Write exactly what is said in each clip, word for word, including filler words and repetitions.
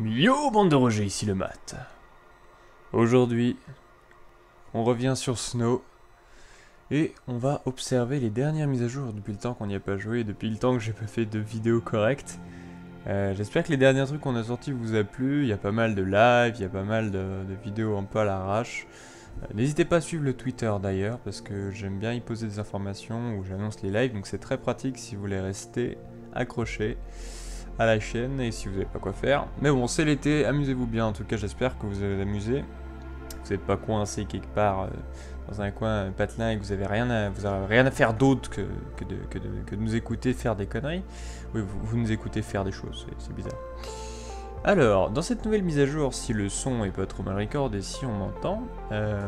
Yo bande de Roger, ici le mat. Aujourd'hui, on revient sur SNOW et on va observer les dernières mises à jour depuis le temps qu'on n'y a pas joué, depuis le temps que j'ai pas fait de vidéo correcte. Euh, J'espère que les derniers trucs qu'on a sortis vous a plu, il y a pas mal de live, il y a pas mal de, de vidéos un peu à l'arrache. Euh, N'hésitez pas à suivre le Twitter d'ailleurs parce que j'aime bien y poser des informations où j'annonce les lives, donc c'est très pratique si vous voulez rester accroché à la chaîne et si vous n'avez pas quoi faire. Mais bon, c'est l'été, amusez-vous bien, en tout cas j'espère que vous avez amusé. Vous n'êtes pas coincé quelque part euh, dans un coin euh, patelin et que vous n'avez rien à, vous avez rien à faire d'autre que, que, de, que, de, que de nous écouter faire des conneries. Oui, vous, vous nous écoutez faire des choses, c'est bizarre. Alors, dans cette nouvelle mise à jour, si le son est pas trop mal record et si on entend... Euh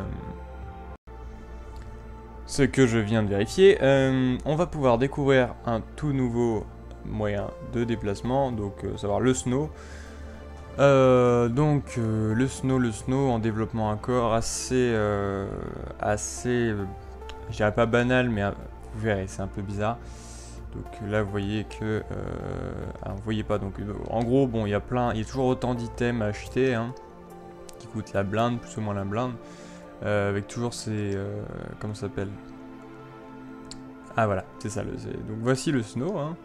ce que je viens de vérifier, euh, on va pouvoir découvrir un tout nouveau... moyen de déplacement, donc euh, savoir le snow. Euh, donc euh, le snow, le snow en développement encore assez, euh, assez, euh, je dirais pas banal, mais euh, vous verrez, c'est un peu bizarre. Donc là, vous voyez que, euh, ah, vous voyez pas. Donc euh, en gros, bon, il y a plein, il y a toujours autant d'items à acheter, hein, qui coûtent la blinde, plus ou moins la blinde, euh, avec toujours ces, euh, comment ça s'appelle? Ah voilà, c'est ça. Le, donc voici le snow. Hein.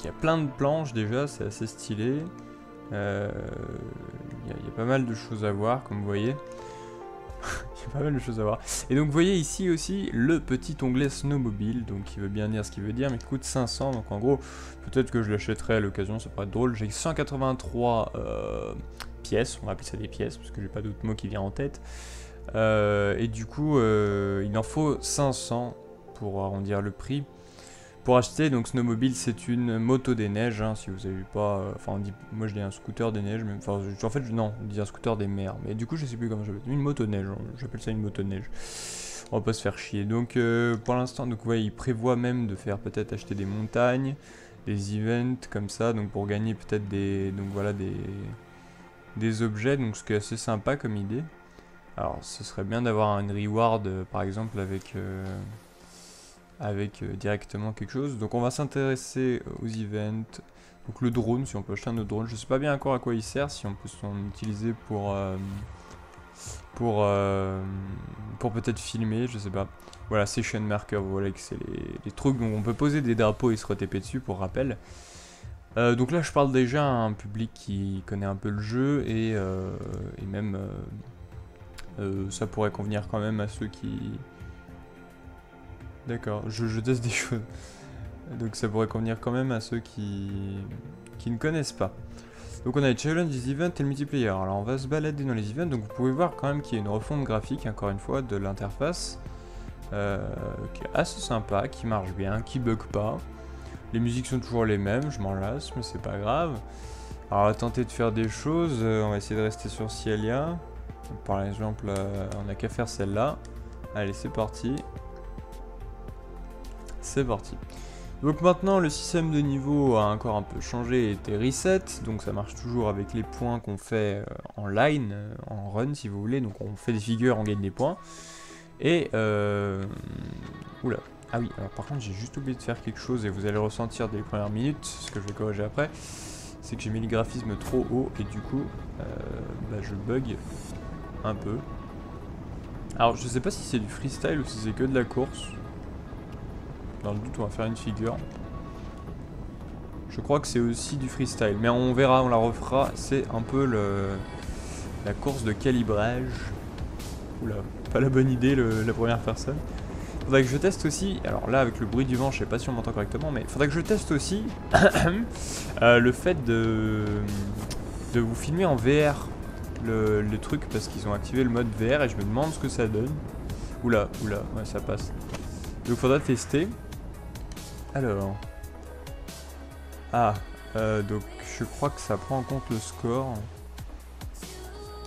Il y a plein de planches déjà, c'est assez stylé. Euh, il y a, il y a pas mal de choses à voir, comme vous voyez. Il y a pas mal de choses à voir. Et donc vous voyez ici aussi le petit onglet snowmobile, donc qui veut bien dire ce qu'il veut dire, mais qui coûte cinq cents. Donc en gros, peut-être que je l'achèterai à l'occasion, ça pourrait être drôle. J'ai cent quatre-vingt-trois euh, pièces, on va appeler ça des pièces, parce que j'ai pas d'autre mot qui vient en tête. Euh, et du coup, euh, il en faut cinq cents pour arrondir le prix. Pour acheter, donc Snowmobile, c'est une moto des neiges, hein, si vous avez pas, enfin euh, on dit, moi je dis un scooter des neiges, mais enfin en fait non, on dit un scooter des mers, mais du coup je sais plus comment j'appelle, une moto de neige, j'appelle ça une moto de neige, on va pas se faire chier. Donc euh, pour l'instant, donc ouais, il prévoit même de faire peut-être acheter des montagnes, des events comme ça, donc pour gagner peut-être des, donc voilà des, des objets, donc ce qui est assez sympa comme idée. Alors ce serait bien d'avoir un reward euh, par exemple avec... Euh, avec euh, directement quelque chose. Donc on va s'intéresser aux events, donc le drone, si on peut acheter un autre drone, je sais pas bien encore à quoi il sert, si on peut s'en utiliser pour euh, pour euh, pour peut-être filmer, je sais pas. Voilà, session marker, voilà que c'est les, les trucs dont on peut poser des drapeaux et se re-T P dessus pour rappel. Euh, donc là je parle déjà à un public qui connaît un peu le jeu et, euh, et même euh, euh, ça pourrait convenir quand même à ceux qui... D'accord, je, je teste des choses. Donc ça pourrait convenir quand même à ceux qui, qui ne connaissent pas. Donc on a les challenges, les events et le multiplayer. Alors on va se balader dans les events. Donc vous pouvez voir quand même qu'il y a une refonte graphique, encore une fois, de l'interface. Euh, qui est assez sympa, qui marche bien, qui bug pas. Les musiques sont toujours les mêmes, je m'en lasse, mais c'est pas grave. Alors on va tenter de faire des choses. On va essayer de rester sur Cielia. Par exemple, euh, on n'a qu'à faire celle-là. Allez, c'est parti. C'est parti. Donc maintenant le système de niveau a encore un peu changé et été reset, donc ça marche toujours avec les points qu'on fait en line, en run si vous voulez, donc on fait des figures, on gagne des points. Et euh... Oula, ah oui, alors par contre j'ai juste oublié de faire quelque chose et vous allez ressentir dès les premières minutes, ce que je vais corriger après, c'est que j'ai mis le graphisme trop haut et du coup euh, bah, je bug un peu. Alors je sais pas si c'est du freestyle ou si c'est que de la course. Dans le doute, on va faire une figure. Je crois que c'est aussi du freestyle, mais on verra, on la refera. C'est un peu le la course de calibrage. Oula, pas la bonne idée, le, la première personne. Faudrait que je teste aussi. Alors là, avec le bruit du vent, je sais pas si on m'entend correctement, mais faudrait que je teste aussi euh, le fait de de vous filmer en V R le, le truc parce qu'ils ont activé le mode V R et je me demande ce que ça donne. Oula, oula, ouais, ça passe. Donc faudra tester. Alors, ah, euh, donc je crois que ça prend en compte le score.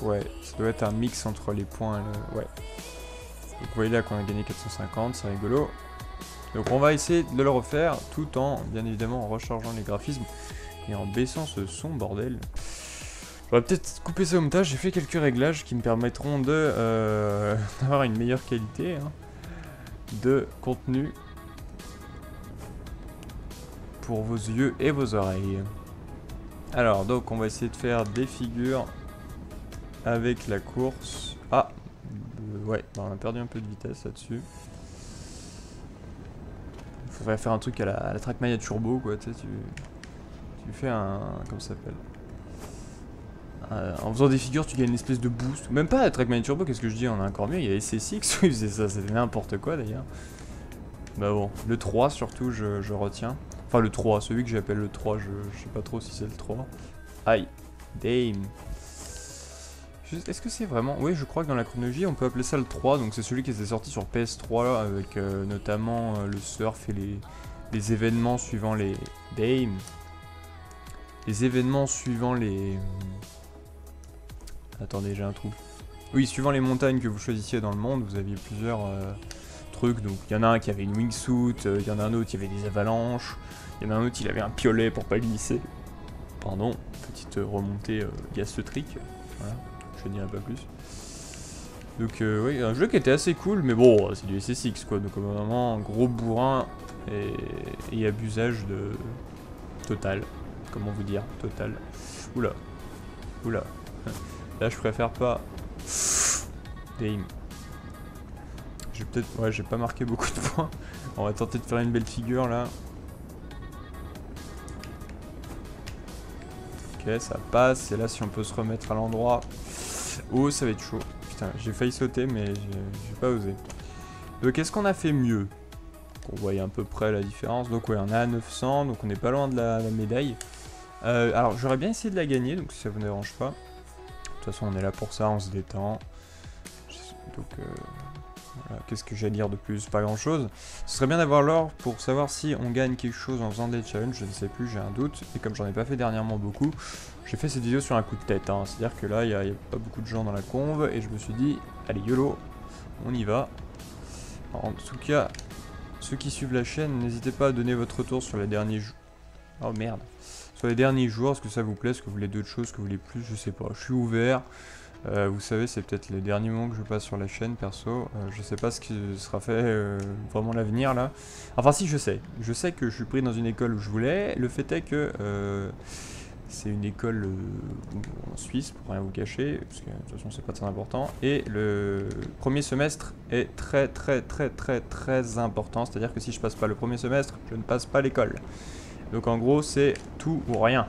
Ouais, ça doit être un mix entre les points et le... Ouais. Donc vous voyez là qu'on a gagné quatre cent cinquante, c'est rigolo. Donc on va essayer de le refaire tout en, bien évidemment, en rechargeant les graphismes et en baissant ce son, bordel. On va peut-être couper ça au montage, j'ai fait quelques réglages qui me permettront de euh, d'avoir une meilleure qualité hein, de contenu. Pour vos yeux et vos oreilles. Alors, donc on va essayer de faire des figures avec la course. Ah, euh, ouais, on a perdu un peu de vitesse là-dessus. Il faudrait faire un truc à la, à la TrackMania Turbo, quoi, tu sais, tu, tu fais un... comment ça s'appelle ? Euh, en faisant des figures, tu gagnes une espèce de boost. Même pas la TrackMania Turbo, qu'est-ce que je dis? On a encore mieux, il y a S S X où il faisait ça, c'était n'importe quoi d'ailleurs. Bah bon, le trois surtout, je, je retiens. Enfin le trois, celui que j'appelle le trois, je, je sais pas trop si c'est le trois. Aïe, damn. Est-ce que c'est vraiment... Oui, je crois que dans la chronologie, on peut appeler ça le trois, donc c'est celui qui était sorti sur P S trois, là, avec euh, notamment euh, le surf et les, les événements suivant les... Damn. Les événements suivant les... Attendez, j'ai un trou. Oui, suivant les montagnes que vous choisissiez dans le monde, vous aviez plusieurs euh, trucs. Donc, il y en a un qui avait une wingsuit, il euh, y en a un autre qui avait des avalanches, il y en a un autre qui avait un piolet pour pas glisser. Pardon, petite remontée euh, gastrique. Voilà, je ne dirai pas plus. Donc, euh, oui, un jeu qui était assez cool, mais bon, c'est du S S X quoi. Donc, vraiment, gros bourrin et, et abusage de. Total. Comment vous dire? Total. Oula. Oula. Là je préfère pas. Damn. J'ai peut-être. Ouais, j'ai pas marqué beaucoup de points. On va tenter de faire une belle figure là. Ok, ça passe. Et là si on peut se remettre à l'endroit. Oh, ça va être chaud. Putain, j'ai failli sauter mais j'ai pas osé. Donc qu'est-ce qu'on a fait mieux? On voyait à peu près la différence. Donc ouais, on a neuf cents, donc on est pas loin de la, la médaille. Euh, alors j'aurais bien essayé de la gagner, donc si ça vous dérange pas. De toute façon on est là pour ça, on se détend. Donc euh, voilà. Qu'est-ce que j'ai à dire de plus? Pas grand chose. Ce serait bien d'avoir l'or pour savoir si on gagne quelque chose en faisant des challenges, je ne sais plus, j'ai un doute. Et comme j'en ai pas fait dernièrement beaucoup, j'ai fait cette vidéo sur un coup de tête. Hein. C'est-à-dire que là il n'y a, a pas beaucoup de gens dans la conve et je me suis dit, allez YOLO, on y va. Alors, en tout cas, ceux qui suivent la chaîne, n'hésitez pas à donner votre retour sur les derniers jours. Oh merde. Sur les derniers jours, est-ce que ça vous plaît, est-ce que vous voulez d'autres choses, est-ce que vous voulez plus, je sais pas, je suis ouvert. Euh, vous savez, c'est peut-être les derniers moments que je passe sur la chaîne, perso. Euh, je sais pas ce qui sera fait euh, vraiment l'avenir, là. Enfin, si, je sais. Je sais que je suis pris dans une école où je voulais. Le fait est que euh, c'est une école euh, en Suisse, pour rien vous cacher, parce que de toute façon, c'est pas très important. Et le premier semestre est très, très, très, très, très important. C'est-à-dire que si je passe pas le premier semestre, je ne passe pas l'école. Donc en gros c'est tout ou rien,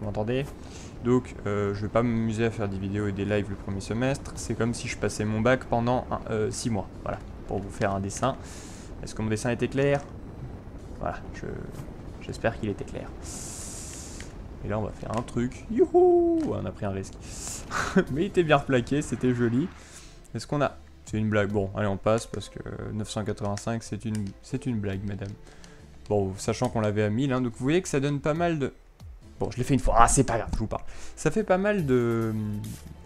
vous m'entendez? Donc euh, je vais pas m'amuser à faire des vidéos et des lives le premier semestre, c'est comme si je passais mon bac pendant six euh, mois, voilà, pour vous faire un dessin. Est-ce que mon dessin était clair? Voilà, je j'espère qu'il était clair. Et là on va faire un truc, youhou, on a pris un risque. Mais il était bien replaqué, c'était joli. Est-ce qu'on a... C'est une blague, bon, allez on passe parce que neuf cent quatre-vingt-cinq c'est une, c'est une blague madame. Bon, sachant qu'on l'avait à mille, hein, donc vous voyez que ça donne pas mal de... Bon, je l'ai fait une fois, ah c'est pas grave, je vous parle. Ça fait pas mal de,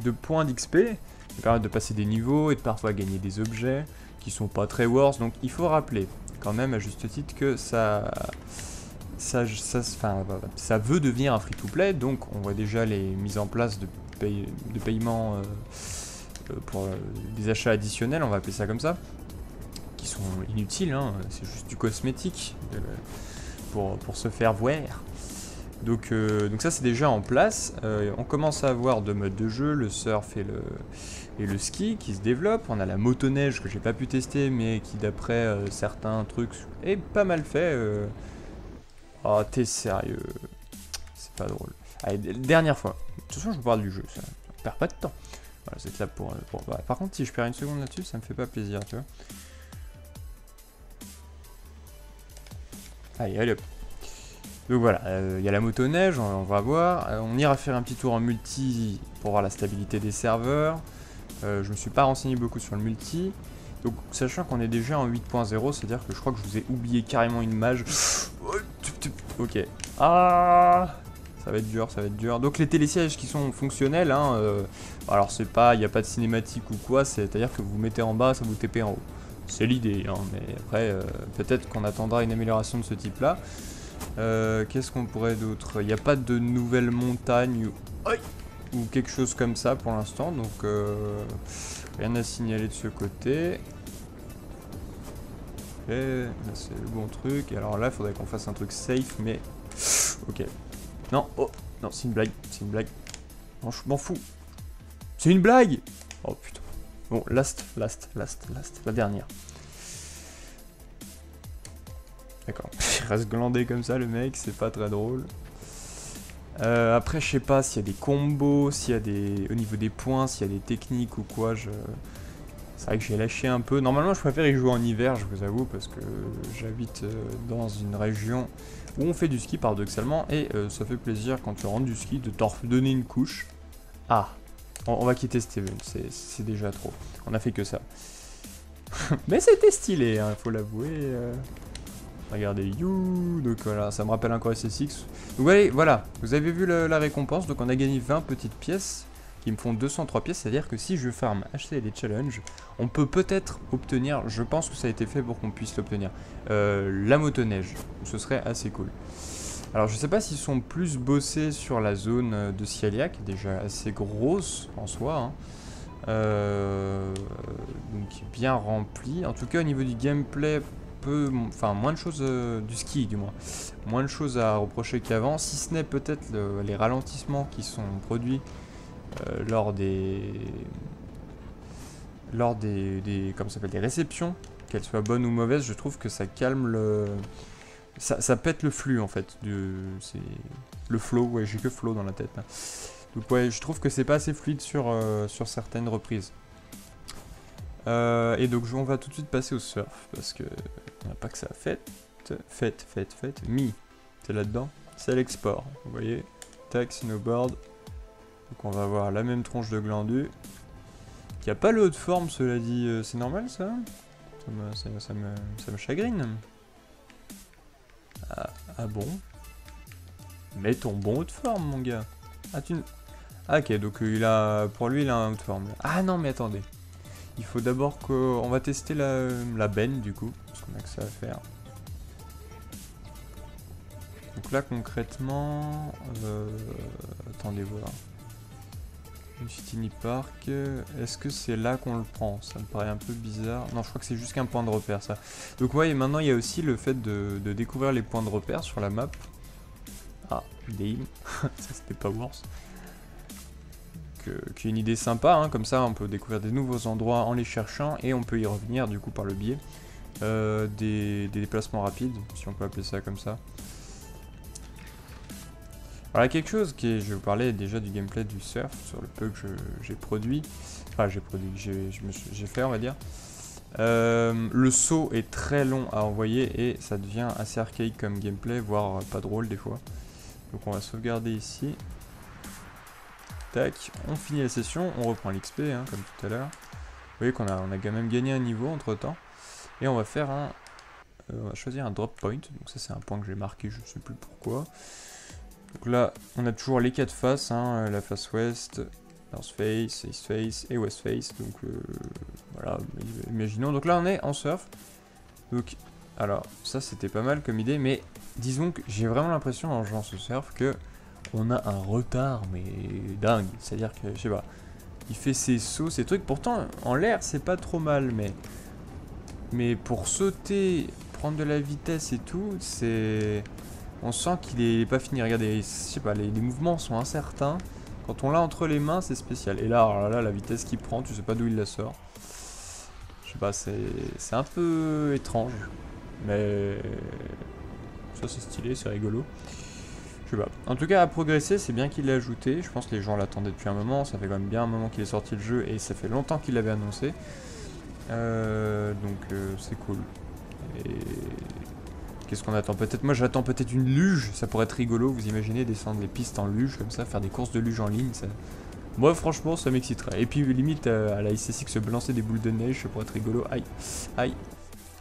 de points d'X P, qui permettent de passer des niveaux et de parfois gagner des objets qui sont pas très worth, donc il faut rappeler, quand même, à juste titre, que ça... Ça, ça, ça, ça veut devenir un free-to-play, donc on voit déjà les mises en place de, paye, de paiements euh, pour euh, des achats additionnels, on va appeler ça comme ça. Sont inutiles, hein. C'est juste du cosmétique de, pour, pour se faire voir. Donc, euh, donc ça c'est déjà en place. Euh, on commence à avoir deux modes de jeu, le surf et le, et le ski qui se développent. On a la motoneige que j'ai pas pu tester mais qui d'après euh, certains trucs est pas mal fait. Euh... Oh t'es sérieux, c'est pas drôle. Allez, dernière fois, de toute façon je vous parle du jeu, ça on perd pas de temps. Voilà, c'est là pour, pour... Par contre si je perds une seconde là-dessus ça me fait pas plaisir tu vois. Allez, allez hop. Donc voilà, il euh, y a la motoneige, on, on va voir. Euh, on ira faire un petit tour en multi pour voir la stabilité des serveurs. Euh, je me suis pas renseigné beaucoup sur le multi. Donc sachant qu'on est déjà en huit point zéro, c'est-à-dire que je crois que je vous ai oublié carrément une mage. Ok. Ah, ça va être dur, ça va être dur. Donc les télésièges qui sont fonctionnels, hein, euh, alors c'est pas, il n'y a pas de cinématique ou quoi, c'est-à-dire que vous, vous mettez en bas, ça vous T P en haut. C'est l'idée, hein, mais après, euh, peut-être qu'on attendra une amélioration de ce type-là. Euh, Qu'est-ce qu'on pourrait d'autre? Il n'y a pas de nouvelles montagnes ou, ou quelque chose comme ça pour l'instant, donc euh, rien à signaler de ce côté. Et c'est le bon truc. Alors là, il faudrait qu'on fasse un truc safe, mais... Ok. Non, oh, Non, c'est une blague, c'est une blague. Non, je m'en fous. C'est une blague. Oh putain. Bon, last, last, last, last, la dernière. D'accord. Il reste glandé comme ça, le mec, c'est pas très drôle. Euh, après, je sais pas s'il y a des combos, s'il y a des... au niveau des points, s'il y a des techniques ou quoi, je... C'est vrai que j'ai lâché un peu. Normalement, je préfère y jouer en hiver, je vous avoue, parce que j'habite dans une région où on fait du ski paradoxalement, et euh, ça fait plaisir quand tu rentres du ski de t'en donner une couche. Ah, on, on va quitter Steven, c'est déjà trop. On a fait que ça. Mais c'était stylé, hein, faut l'avouer. Euh... Regardez, you, donc voilà, ça me rappelle encore S S X. Donc allez, voilà, vous avez vu la, la récompense, donc on a gagné vingt petites pièces qui me font deux cent trois pièces, c'est-à-dire que si je farm acheter les challenges, on peut peut-être obtenir, je pense que ça a été fait pour qu'on puisse l'obtenir, euh, la motoneige, donc ce serait assez cool. Alors je sais pas s'ils sont plus bossés sur la zone de Cielia, qui est déjà assez grosse en soi, hein. euh, donc bien remplie, en tout cas au niveau du gameplay... Enfin, moins de choses euh, du ski, du moins. Moins de choses à reprocher qu'avant, si ce n'est peut-être le, les ralentissements qui sont produits euh, lors des. Lors des. des comment ça s'appelle, des réceptions, qu'elles soient bonnes ou mauvaises, je trouve que ça calme le. Ça, ça pète le flux en fait. Du, le flow, ouais, j'ai que flow dans la tête. Hein. Donc, ouais, je trouve que c'est pas assez fluide sur, euh, sur certaines reprises. Euh, et donc on va tout de suite passer au surf, parce que on n'a pas que ça à fête, fête, fête, fête, mi, c'est là-dedans, c'est l'export, vous voyez, tac, snowboard, donc on va avoir la même tronche de glandu, qui a pas le haut de forme, cela dit, euh, c'est normal ça ça me, ça, ça, me, ça me chagrine. Ah, ah bon? Mets ton bon haut de forme mon gars. Ah tu... Ah ok, donc il a, pour lui il a un haut de forme. Ah non mais attendez. Il faut d'abord qu'on va tester la, la benne du coup, parce qu'on a que ça à faire. Donc là concrètement, euh, attendez voir. Mutiny Park, est-ce que c'est là qu'on le prend? Ça me paraît un peu bizarre. Non, je crois que c'est juste qu'un point de repère ça. Donc ouais, et maintenant il y a aussi le fait de, de découvrir les points de repère sur la map. Ah, damn, ça c'était pas worse. Qui est une idée sympa, hein, comme ça on peut découvrir des nouveaux endroits en les cherchant et on peut y revenir du coup par le biais euh, des, des déplacements rapides, si on peut appeler ça comme ça. Voilà quelque chose qui est, je vous parlais déjà du gameplay du surf sur le peu que j'ai produit, enfin j'ai produit, j'ai fait on va dire. Euh, le saut est très long à envoyer et ça devient assez archaïque comme gameplay, voire pas drôle des fois. Donc on va sauvegarder ici. Tac, on finit la session, on reprend l'X P hein, comme tout à l'heure. Vous voyez qu'on a, on a quand même gagné un niveau entre temps. Et on va faire un... Euh, on va choisir un drop point. Donc ça c'est un point que j'ai marqué, je ne sais plus pourquoi. Donc là, on a toujours les quatre faces. Hein, la face ouest, north face, east face et west face. Donc euh, voilà, imaginons. Donc là on est en surf. Donc alors, ça c'était pas mal comme idée. Mais disons que j'ai vraiment l'impression en jouant ce surf que... on a un retard mais dingue, c'est à dire que je sais pas, il fait ses sauts, ses trucs, pourtant en l'air c'est pas trop mal, mais mais pour sauter, prendre de la vitesse et tout, c'est, on sent qu'il est pas fini. Regardez, je sais pas, les, les mouvements sont incertains, quand on l'a entre les mains c'est spécial. Et là, alors là, la vitesse qu'il prend, tu sais pas d'où il la sort, je sais pas, c'est un peu étrange, mais ça c'est stylé, c'est rigolo. Je sais pas. En tout cas, à progresser, c'est bien qu'il l'ait ajouté. Je pense que les gens l'attendaient depuis un moment. Ça fait quand même bien un moment qu'il est sorti le jeu et ça fait longtemps qu'il l'avait annoncé. Euh, donc euh, c'est cool. Et qu'est-ce qu'on attend? Peut-être, moi j'attends peut-être une luge. Ça pourrait être rigolo. Vous imaginez descendre les pistes en luge comme ça, faire des courses de luge en ligne. Ça... Moi franchement, ça m'exciterait. Et puis limite euh, à la S S X se balancer des boules de neige, ça pourrait être rigolo. Aïe, aïe.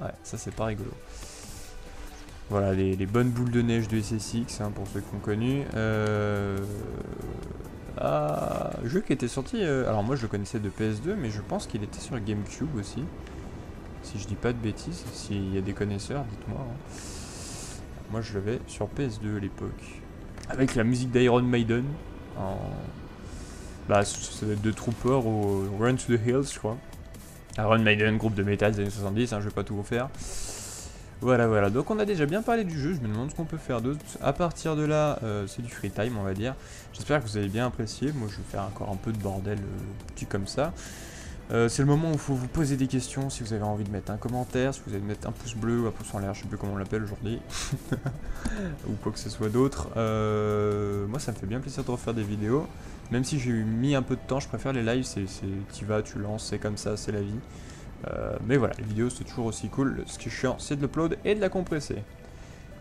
Ouais, ça c'est pas rigolo. Voilà, les, les bonnes boules de neige de S S X, hein, pour ceux qui ont connu. Euh... Ah, jeu qui était sorti... Euh... Alors moi je le connaissais de P S deux, mais je pense qu'il était sur GameCube aussi. Si je dis pas de bêtises, s'il y a des connaisseurs, dites-moi. Hein. Moi je l'avais sur P S deux à l'époque. Avec la musique d'Iron Maiden. En... Bah, ça doit être The Trooper ou Run to the Hills, je crois. Iron Maiden, groupe de métal des années soixante-dix, hein, je vais pas tout vous faire. Voilà, voilà, donc on a déjà bien parlé du jeu, je me demande ce qu'on peut faire d'autre. À partir de là, euh, c'est du free time, on va dire. J'espère que vous avez bien apprécié, moi je vais faire encore un peu de bordel euh, petit comme ça. Euh, c'est le moment où il faut vous poser des questions, si vous avez envie de mettre un commentaire, si vous avez de mettre un pouce bleu ou un pouce en l'air, je sais plus comment on l'appelle aujourd'hui, ou quoi que ce soit d'autre. Euh, moi ça me fait bien plaisir de refaire des vidéos, même si j'ai mis un peu de temps, je préfère les lives, c'est tu vas, tu lances, c'est comme ça, c'est la vie. Euh, mais voilà, les vidéos c'est toujours aussi cool, ce qui est chiant c'est de l'upload et de la compresser.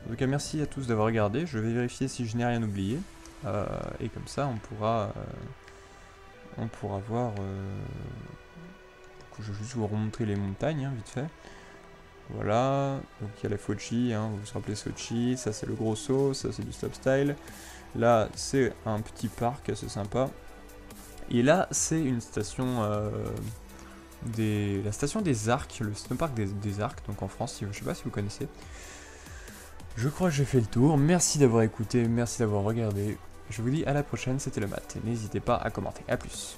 En tout cas merci à tous d'avoir regardé, je vais vérifier si je n'ai rien oublié, euh, et comme ça on pourra, euh, on pourra voir... Euh... Je vais juste vous remontrer les montagnes, hein, vite fait. Voilà, donc il y a la Sochi, hein, vous vous rappelez Sochi, ça c'est le gros saut, ça c'est du stop style. Là c'est un petit parc assez sympa. Et là c'est une station, euh, des... la station des arcs, le snowpark des, des arcs, donc en France, si, je sais pas si vous connaissez. Je crois que j'ai fait le tour, merci d'avoir écouté, merci d'avoir regardé. Je vous dis à la prochaine, c'était le Mat, n'hésitez pas à commenter, à plus.